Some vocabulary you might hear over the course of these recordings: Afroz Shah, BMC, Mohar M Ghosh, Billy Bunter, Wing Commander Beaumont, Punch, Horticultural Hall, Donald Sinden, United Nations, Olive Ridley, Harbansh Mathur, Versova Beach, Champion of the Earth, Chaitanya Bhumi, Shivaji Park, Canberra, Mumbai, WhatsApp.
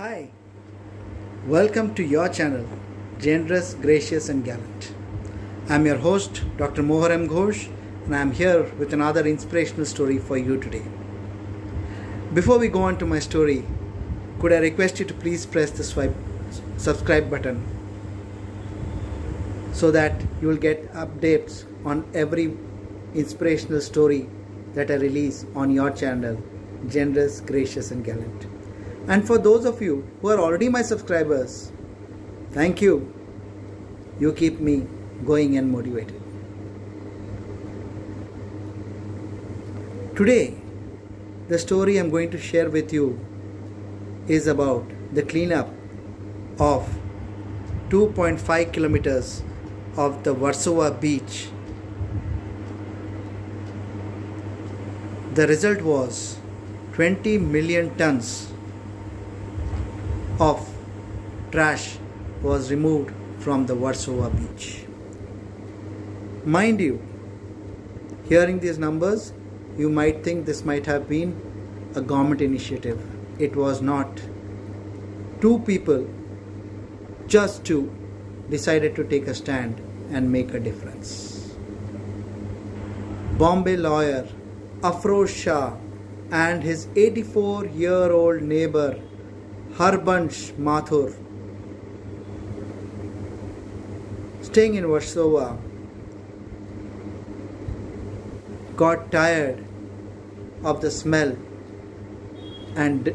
Hi, welcome to your channel, Generous, Gracious and Gallant. I am your host, Dr. Mohar M Ghosh, and I am here with another inspirational story for you today. Before we go on to my story, could I request you to please press the subscribe button so that you will get updates on every inspirational story that I release on your channel, Generous, Gracious and Gallant. And for those of you who are already my subscribers, thank you. You keep me going and motivated. Today, the story I'm going to share with you is about the cleanup of 2.5 kilometers of the Versova Beach. The result was 20 million tons of trash was removed from the Versova Beach. Mind you, hearing these numbers, you might think this might have been a government initiative. It was not. Two people, just two, decided to take a stand and make a difference. Bombay lawyer Afroz Shah and his 84-year-old neighbor Harbansh Mathur, staying in Versova, got tired of the smell and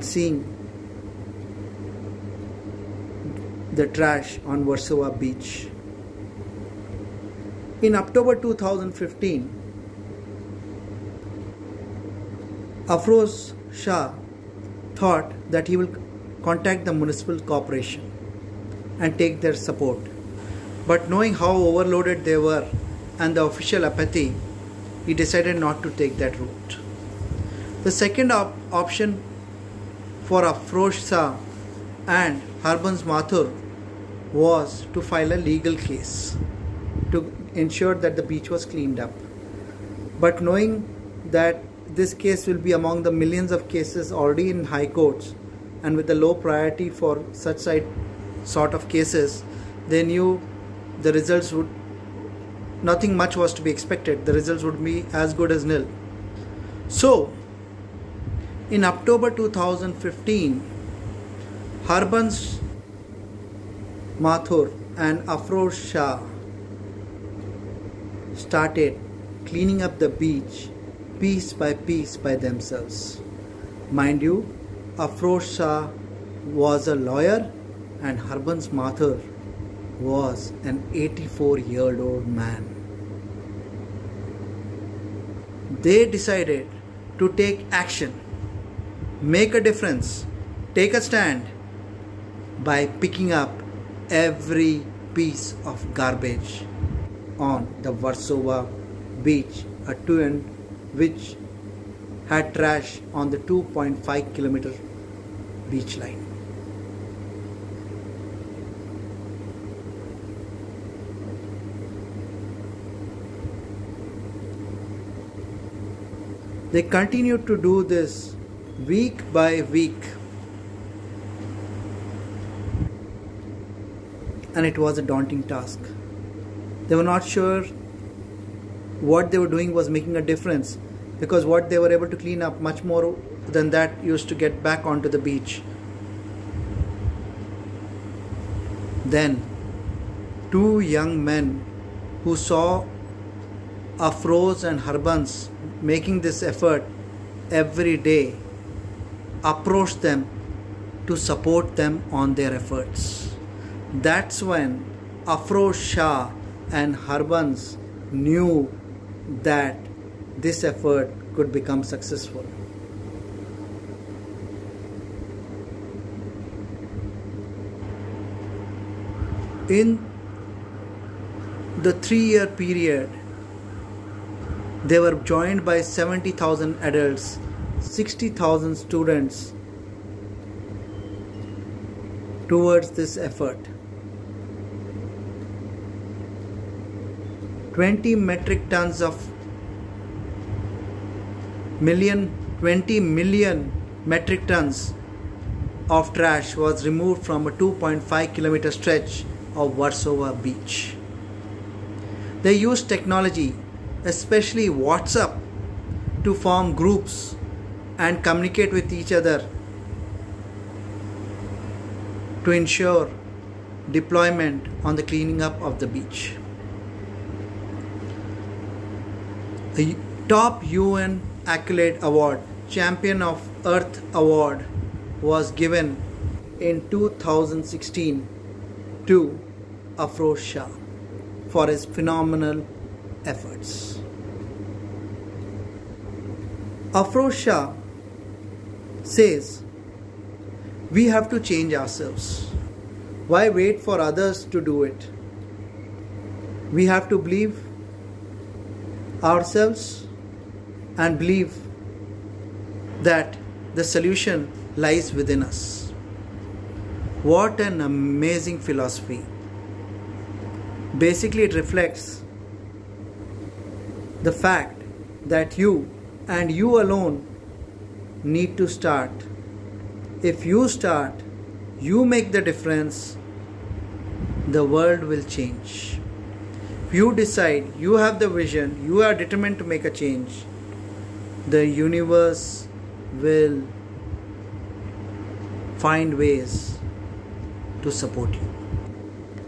seeing the trash on Versova Beach. In October 2015, Afroz Shah thought that he will contact the municipal corporation and take their support. But knowing how overloaded they were and the official apathy, he decided not to take that route. The second option for Afroz Shah and Harbansh Mathur was to file a legal case to ensure that the beach was cleaned up. But knowing that this case will be among the millions of cases already in high courts, and with the low priority for such sort of cases, they knew the results would, nothing much was to be expected, the results would be as good as nil. So, in October 2015, Harbansh Mathur and Afroz Shah started cleaning up the beach piece by themselves. Mind you, Afroz Shah was a lawyer and Harbansh Mathur was an 84-year-old man. They decided to take action, make a difference, take a stand by picking up every piece of garbage on the Versova Beach, which had trash on the 2.5 kilometer beach line. They continued to do this week by week, and it was a daunting task. They were not sure what they were doing was making a difference, because what they were able to clean up, much more than that used to get back onto the beach. Then two young men who saw Afroz and Harbansh making this effort every day approached them to support them on their efforts. That's when Afroz Shah and Harbansh knew that this effort could become successful. In the 3-year period, they were joined by 70,000 adults, 60,000 students towards this effort. 20 million metric tons of trash was removed from a 2.5-kilometer stretch of Versova Beach. They used technology, especially WhatsApp, to form groups and communicate with each other to ensure deployment on the cleaning up of the beach. The top UN accolade award, Champion of Earth award, was given in 2016 to Afroz Shah for his phenomenal efforts. Afroz Shah says, "We have to change ourselves. Why wait for others to do it? We have to believe ourselves and believe that the solution lies within us." What an amazing philosophy. Basically, it reflects the fact that you and you alone need to start. If you start, you make the difference, the world will change. If you decide, you have the vision, you are determined to make a change, the universe will find ways to support you.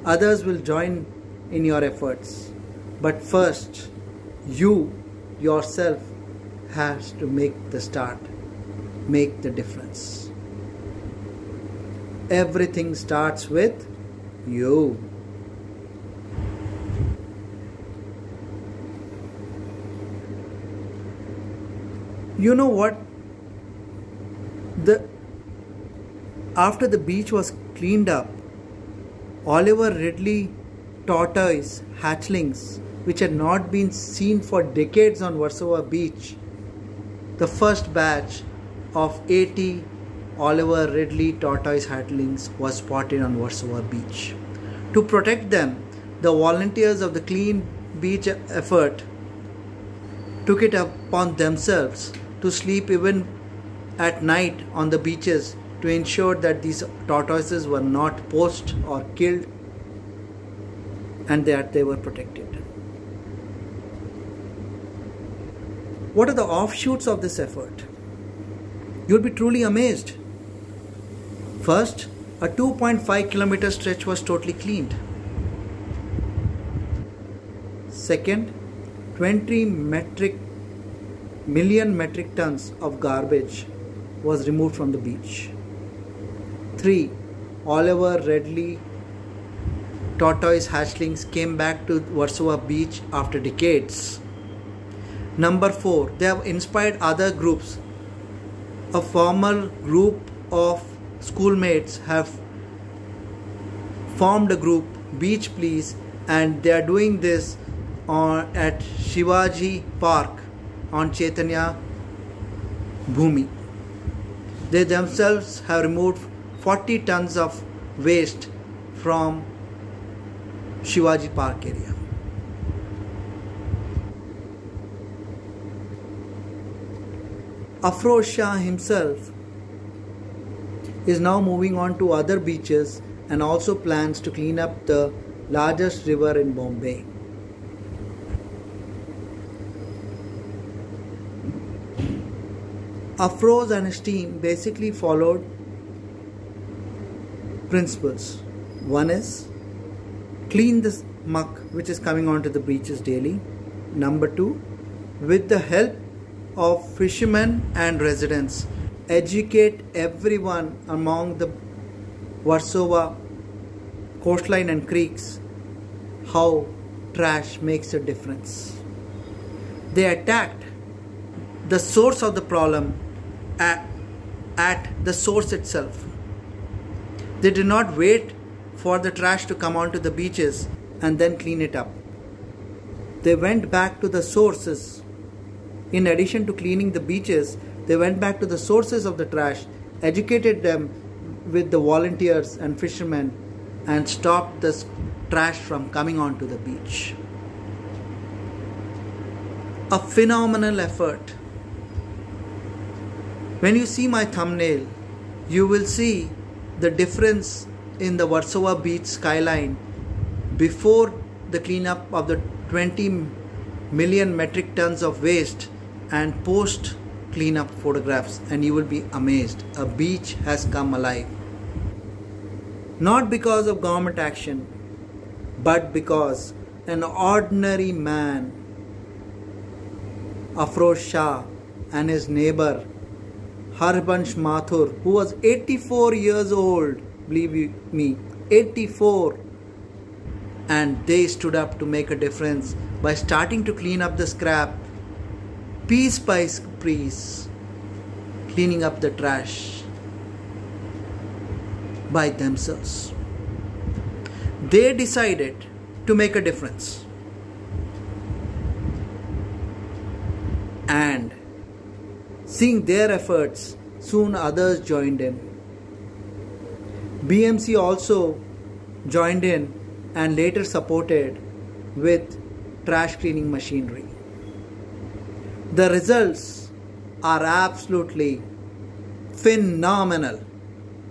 Others will join in your efforts, but first, you yourself has to make the start, make the difference. Everything starts with you. You know what? After the beach was cleaned up, Olive Ridley tortoise hatchlings, which had not been seen for decades on Versova Beach, the first batch of 80 Olive Ridley tortoise hatchlings was spotted on Versova Beach. To protect them, the volunteers of the Clean Beach effort took it upon themselves to sleep even at night on the beaches to ensure that these tortoises were not poached or killed and that they were protected. What are the offshoots of this effort? You'll be truly amazed. First, a 2.5-kilometer stretch was totally cleaned. Second, 20 million metric tons of garbage was removed from the beach. 3. Olive Ridley tortoise hatchlings came back to Versova Beach after decades. Number 4. They have inspired other groups. A former group of schoolmates have formed a group, Beach Please, and they are doing this at Shivaji Park on Chaitanya Bhumi. They themselves have removed 40 tons of waste from Shivaji Park area. Afroz Shah himself is now moving on to other beaches and also plans to clean up the largest river in Bombay. Afroz and his team basically followed principles. One is clean this muck which is coming onto the beaches daily. Number 2, with the help of fishermen and residents, educate everyone among the Versova coastline and creeks how trash makes a difference. They attacked the source of the problem at the source itself. They did not wait for the trash to come onto the beaches and then clean it up. They went back to the sources. In addition to cleaning the beaches, they went back to the sources of the trash, educated them with the volunteers and fishermen, and stopped the trash from coming onto the beach. A phenomenal effort. When you see my thumbnail, you will see the difference in the Versova Beach skyline before the cleanup of the 20 million metric tons of waste and post cleanup photographs, and you will be amazed. A beach has come alive. Not because of government action, but because an ordinary man, Afroz Shah, and his neighbor Harbansh Mathur, who was 84 years old, believe me, 84, and they stood up to make a difference by starting to clean up the scrap piece by piece, cleaning up the trash by themselves. They decided to make a difference, and seeing their efforts, soon others joined in. BMC also joined in and later supported with trash cleaning machinery. The results are absolutely phenomenal,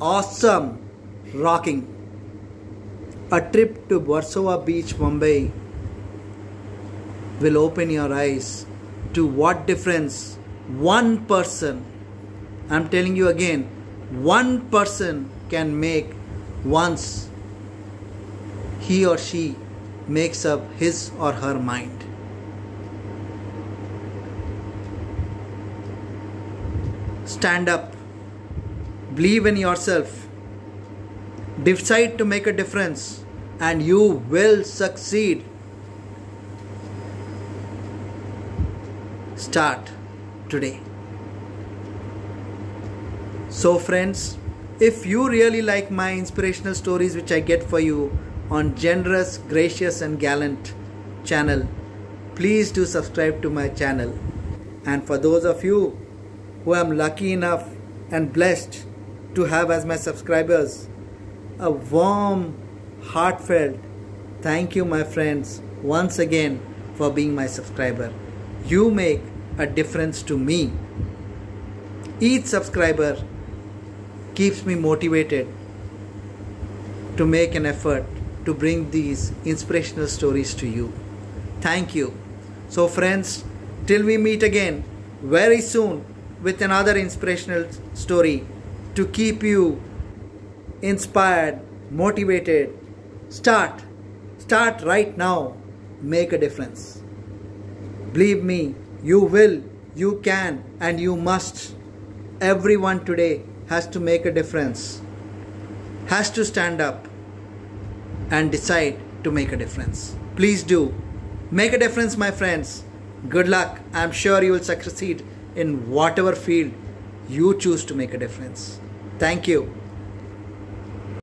awesome, rocking. A trip to Versova Beach, Mumbai will open your eyes to what difference one person, I'm telling you again, one person can make once he or she makes up his or her mind. Stand up, believe in yourself, decide to make a difference, and you will succeed. Start today. So friends, if you really like my inspirational stories which I get for you on Generous, Gracious and Gallant channel, please do subscribe to my channel. And for those of you who am lucky enough and blessed to have as my subscribers, a warm, heartfelt thank you, my friends, once again for being my subscriber. You make a difference to me. Each subscriber keeps me motivated to make an effort to bring these inspirational stories to you. Thank you. So friends, till we meet again very soon with another inspirational story to keep you inspired, motivated. Start right now. Make a difference. Believe me, you will, you can, and you must. Everyone today has to make a difference, has to stand up and decide to make a difference. Please do make a difference, my friends. Good luck. I'm sure you will succeed in whatever field you choose to make a difference. Thank you.